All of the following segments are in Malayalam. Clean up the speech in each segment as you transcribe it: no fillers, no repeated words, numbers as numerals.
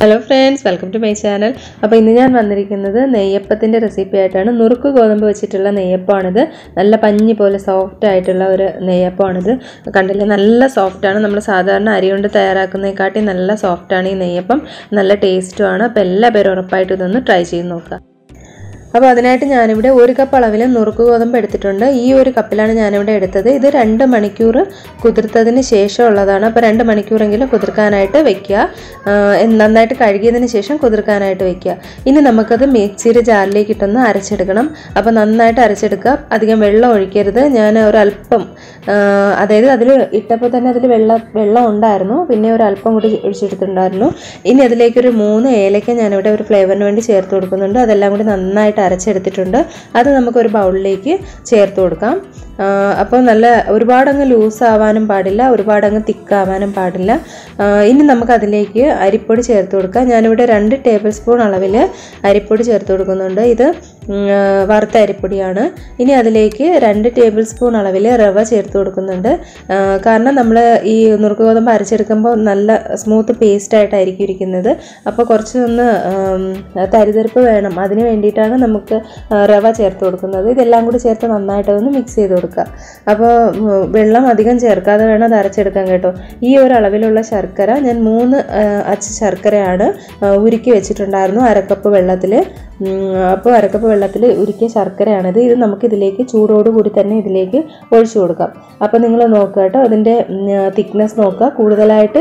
Hello friends, welcome to my channel. Now, I am going to show you a recipe for Nurukku Godambu vechittulla neyappanadu. Nalla panni pole soft aayittulla oru neyappanadu. Kandile nalla soft aanu. Nammal sadharana ariyondu thayarakkunnekatti nalla soft aanu ee neyappam. Nalla taste aanu. Appo ella peru urappayitu idannu try cheythu nokka. अब അതിനായിട്ട് ഞാൻ ഇവിടെ 1 കപ്പ് അളവിൽ നുറുക്ക് ഗോതമ്പ് എടുത്തിട്ടുണ്ട് ഈ ഒരു കപ്പിലാണ് ഞാൻ ഇവിടെ എടുത്തത് ഇത് 2 മണിക്കൂർ കുതിർത്തതിന് ശേഷമുള്ളതാണ് അപ്പോൾ 2 മണിക്കൂറെങ്കിലും കുതിർക്കാനായിട്ട് വെക്കുക നന്നായിട്ട് കഴുകിയതിന് ശേഷം കുതിർക്കാനായിട്ട് വെക്കുക ഇനി നമുക്ക് അത് മിക്സിയുടെ ജാറിലേക്ക് ഇട്ടൊന്ന് അരച്ചെടുക്കണം അപ്പോൾ നന്നായിട്ട് അരച്ചെടുക്കുക അധികം വെള്ളം ഒഴിക്കരുത് ഞാൻ ഒരു അല്പം അതായത് അതിൽ ഇട്ടപ്പോൾ തന്നെ അതിൽ വെള്ളം ഉണ്ടായിരുന്നു പിന്നെ ഒരു അല്പം കൂടി ഒഴിച്ചെടുത്തിട്ടുണ്ടായിരുന്നു ഇനി അതിലേക്ക് ഒരു 3 ഏലക്ക ഞാൻ ഇവിടെ ഒരു ഫ്ലേവറിന് വേണ്ടി ചേർത്ത് കൊടുക്കുന്നുണ്ട് അതെല്ലാം കൂടി നന്നായിട്ട് അരച്ചെടുത്തിട്ടുണ്ട് അത് നമുക്ക് ഒരു ബൗളിലേക്ക് ചേർത്ത് കൊടുക്കാം അപ്പോൾ നല്ല ഒരുപാട് അങ്ങ് ലൂസ് ആവാനും പാടില്ല ഒരുപാട് അങ്ങ് തിക്ക് ആവാനും പാടില്ല ഇനി നമുക്ക് അതിലേക്ക് അരിപ്പൊടി ചേർത്ത് കൊടുക്കാം ഞാൻ ഇവിടെ 2 ടേബിൾ സ്പൂൺ അളവിൽ അരിപ്പൊടി ചേർത്ത് കൊടുക്കുന്നുണ്ട് ഇത് വറുത്ത അരിപ്പൊടിയാണ് ഇനി അതിലേക്ക് 2 ടേബിൾ സ്പൂൺ അളവിൽ റവ ചേർത്ത് കൊടുക്കുന്നുണ്ട് കാരണം നമ്മൾ ഈ നുറുക്ക് ഗോതമ്പ് അരച്ചെടുക്കുമ്പോൾ നല്ല സ്മൂത്ത് പേസ്റ്റ് ആയിട്ടായിരിക്കും ഇരിക്കുന്നത് അപ്പോൾ കുറച്ചൊന്ന് തരിതരിപ്പ് വേണം അതിന് വേണ്ടിയിട്ടാണ് നമുക്ക് റവ ചേർത്ത് കൊടുക്കുന്നത് ഇതെല്ലാം കൂടി ചേർത്ത് നന്നായിട്ട് ഒന്ന് മിക്സ് ചെയ്ത് കൊടുക്കുക അപ്പോൾ വെള്ളം അധികം ചേർക്കാതെ വേണം അത് അരച്ചെടുക്കാൻ കേട്ടോ ഈ ഒരു അളവിലുള്ള ശർക്കര ഞാൻ 3 അച്ച് ശർക്കരയാണ് ഉരുക്കി വെച്ചിട്ടുണ്ടായിരുന്നു അരക്കപ്പ് വെള്ളത്തിൽ അപ്പോൾ അരക്കപ്പ് വെള്ളത്തിൽ ഉരുക്കിയ ശർക്കരയാണിത് ഇത് നമുക്ക് ഇതിലേക്ക് ചൂടോടുകൂടി തന്നെ ഇതിലേക്ക് ഒഴിച്ചു കൊടുക്കാം അപ്പോൾ നിങ്ങൾ നോക്കുക കേട്ടോ അതിൻ്റെ തിക്നെസ് നോക്കുക കൂടുതലായിട്ട്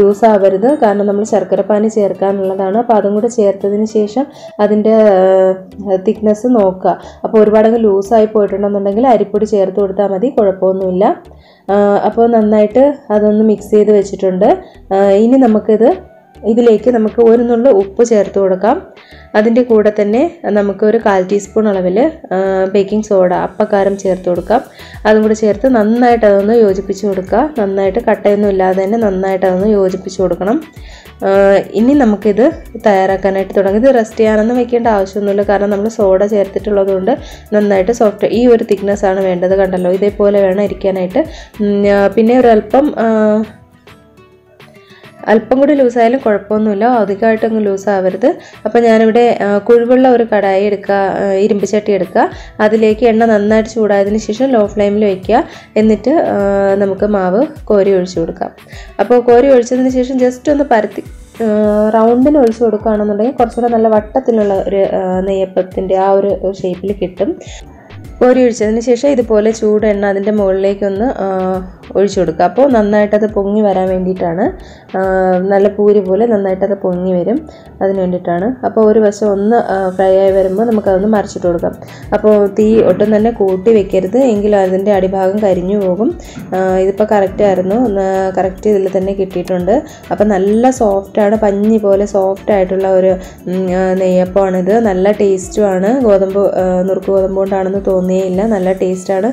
ലൂസ് ആവരുത് കാരണം നമ്മൾ ശർക്കരപ്പാനി ചേർക്കാനുള്ളതാണ് അപ്പോൾ അതും കൂടെ ചേർത്തതിന് ശേഷം അതിൻ്റെ തിക്നെസ് നോക്കുക അപ്പോൾ ഒരുപാടങ്ങ് ലൂസായി പോയിട്ടുണ്ടെന്നുണ്ടെങ്കിൽ അരിപ്പൊടി ചേർത്ത് കൊടുത്താൽ മതി കുഴപ്പമൊന്നുമില്ല അപ്പോൾ നന്നായിട്ട് അതൊന്ന് മിക്സ് ചെയ്ത് വെച്ചിട്ടുണ്ട് ഇനി നമുക്കിത് ഇതിലേക്ക് നമുക്ക് ഒരു നുള്ള ഉപ്പ് ചേർത്ത് കൊടുക്കാം അതിൻ്റെ കൂടെ തന്നെ നമുക്ക് ഒരു 1/4 ടീസ്പൂൺ അളവിൽ ബേക്കിംഗ് സോഡ അപ്പക്കാരം ചേർത്ത് കൊടുക്കാം അതും കൂടി ചേർത്ത് നന്നായിട്ട് അതൊന്ന് യോജിപ്പിച്ച് കൊടുക്കുക നന്നായിട്ട് കട്ടയൊന്നും ഇല്ലാതെ തന്നെ നന്നായിട്ട് അതൊന്ന് യോജിപ്പിച്ച് കൊടുക്കണം ഇനി നമുക്കിത് തയ്യാറാക്കാനായിട്ട് തുടങ്ങി ഇത് റെസ്റ്റ് ചെയ്യാനൊന്നും വെക്കേണ്ട ആവശ്യമൊന്നുമില്ല കാരണം നമ്മൾ സോഡ ചേർത്തിട്ടുള്ളത് കൊണ്ട് നന്നായിട്ട് സോഫ്റ്റ് ഈ ഒരു തിക്നെസ് ആണ് വേണ്ടത് കണ്ടല്ലോ ഇതേപോലെ വേണം ഇരിക്കാനായിട്ട് പിന്നെ അല്പം കൂടി ലൂസായാലും കുഴപ്പമൊന്നുമില്ല അധികമായിട്ട് അങ്ങ് ലൂസാവരുത് അപ്പോൾ ഞാനിവിടെ കുഴിവുള്ള ഒരു കടായി എടുക്കുക ഇരുമ്പ് ചട്ടി എടുക്കുക അതിലേക്ക് എണ്ണ നന്നായിട്ട് ചൂടായതിന് ശേഷം ലോ ഫ്ലെയിമിൽ വയ്ക്കുക എന്നിട്ട് നമുക്ക് മാവ് കോരി ഒഴിച്ചു കൊടുക്കാം അപ്പോൾ കോരി ഒഴിച്ചതിന് ശേഷം ജസ്റ്റ് ഒന്ന് പരത്തി റൗണ്ടിന് ഒഴിച്ചു കൊടുക്കുകയാണെന്നുണ്ടെങ്കിൽ കുറച്ചുകൂടെ നല്ല വട്ടത്തിലുള്ള ഒരു നെയ്യപ്പത്തിൻ്റെ ആ ഒരു ഷേപ്പിൽ കിട്ടും കോരി ഒഴിച്ചതിന് ശേഷം ഇതുപോലെ ചൂട് എണ്ണ അതിൻ്റെ മുകളിലേക്കൊന്ന് ഒഴിച്ചു കൊടുക്കുക അപ്പോൾ നന്നായിട്ടത് പൊങ്ങി വരാൻ വേണ്ടിയിട്ടാണ് നല്ല പൂരി പോലെ നന്നായിട്ടത് പൊങ്ങി വരും അതിന് വേണ്ടിയിട്ടാണ് അപ്പോൾ ഒരു വശം ഒന്ന് ഫ്രൈ ആയി വരുമ്പോൾ നമുക്കതൊന്ന് മറിച്ചിട്ട് കൊടുക്കാം അപ്പോൾ തീ ഒട്ടും തന്നെ കൂട്ടി വെക്കരുത് എങ്കിലും അതിൻ്റെ അടിഭാഗം കരിഞ്ഞു പോകും ഇതിപ്പോൾ കറക്റ്റായിരുന്നു കറക്റ്റ് ഇതിൽ തന്നെ കിട്ടിയിട്ടുണ്ട് അപ്പോൾ നല്ല സോഫ്റ്റാണ് പഞ്ഞി പോലെ സോഫ്റ്റായിട്ടുള്ള ഒരു നെയ്യപ്പമാണിത് നല്ല ടേസ്റ്റുമാണ് ഗോതമ്പ് നുറുക്ക് ഗോതമ്പ് കൊണ്ടാണെന്ന് തോന്നിയില്ല നല്ല ടേസ്റ്റാണ്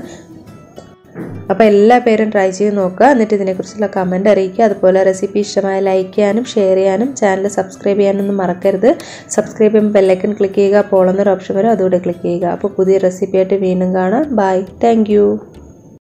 അപ്പോൾ എല്ലാ പേരും ട്രൈ ചെയ്ത് നോക്കുക എന്നിട്ട് ഇതിനെക്കുറിച്ചുള്ള കമൻറ്റ് അറിയിക്കുക അതുപോലെ റെസിപ്പി ഇഷ്ടമായ ലൈക്ക് ചെയ്യാനും ഷെയർ ചെയ്യാനും ചാനൽ സബ്സ്ക്രൈബ് ചെയ്യാനൊന്നും മറക്കരുത് സബ്സ്ക്രൈബ് ചെയ്യുമ്പോൾ ബെല്ലൈക്കൺ ക്ലിക്ക് ചെയ്യുക പോളെന്നൊരു ഓപ്ഷൻ വരും അതുകൂടെ ക്ലിക്ക് ചെയ്യുക അപ്പോൾ പുതിയ റെസിപ്പിയായിട്ട് വീണ്ടും കാണാം ബൈ താങ്ക്